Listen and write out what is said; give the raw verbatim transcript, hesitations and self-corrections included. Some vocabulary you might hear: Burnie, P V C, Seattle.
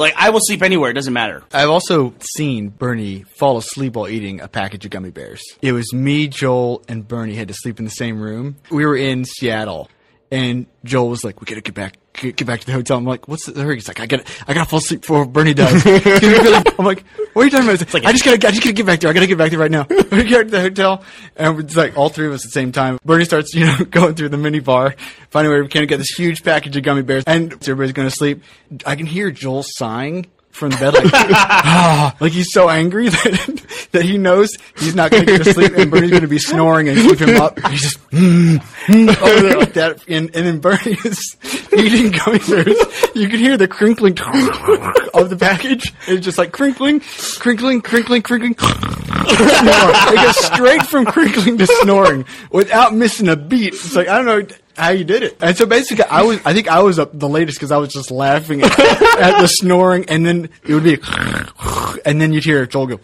Like, I will sleep anywhere. It doesn't matter. I've also seen Burnie fall asleep while eating a package of gummy bears. It was me, Joel, and Burnie had to sleep in the same room. We were in Seattle, and Joel was like, we got to get back get back to the hotel. I'm like, what's the hurry? He's like, I got I got to fall asleep before Burnie does. I'm like, what are you talking about? It's like, I just got I just got to get back there. I got to get back there right now. We get to the hotel, and it's like all three of us at the same time. Burnie starts, you know, going through the mini bar, finding where we can to get this huge package of gummy bears, and everybody's going to sleep. I can hear Joel sighing from the bed, like, oh, like he's so angry that, that he knows he's not going to get to sleep, and Burnie's going to be snoring and keep him up. And he's just mm, mm, over there like that, and, and then Burnie is eating gummy bears. You can hear the crinkling of the package. It's just like crinkling, crinkling, crinkling, crinkling. It goes straight from crinkling to snoring without missing a beat. It's like, I don't know how you did it. And so basically, I was I think I was up the latest because I was just laughing at, at the snoring, and then it would be, and then you'd hear Joel go,